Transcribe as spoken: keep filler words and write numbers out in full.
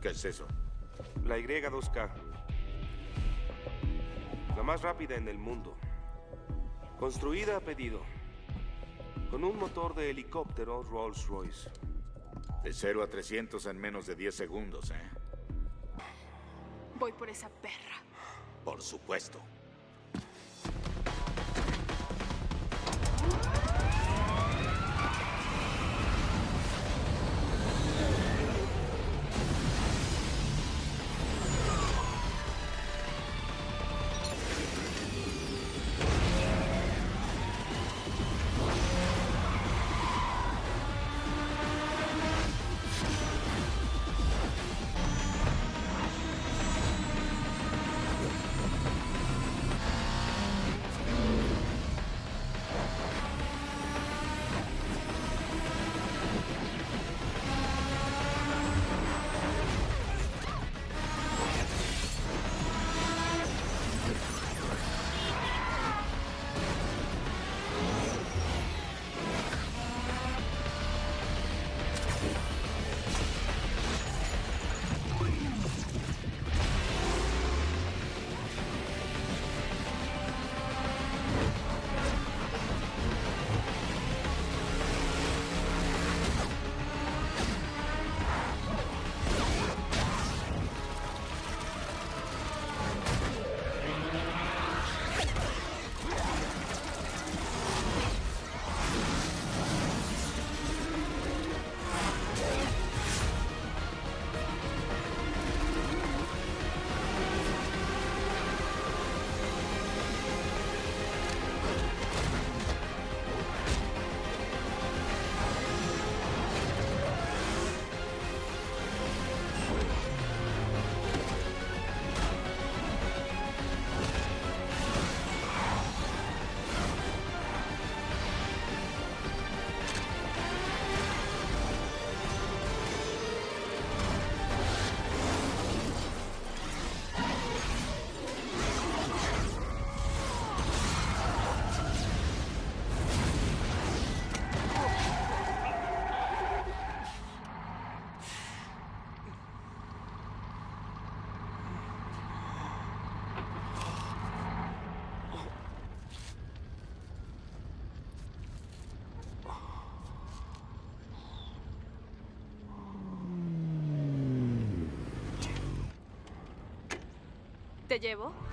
¿Qué es eso? La Y dos K. La más rápida en el mundo. Construida a pedido. Con un motor de helicóptero Rolls-Royce. De cero a trescientos en menos de diez segundos, ¿eh? Voy por esa perra. Por supuesto. ¿Te llevo?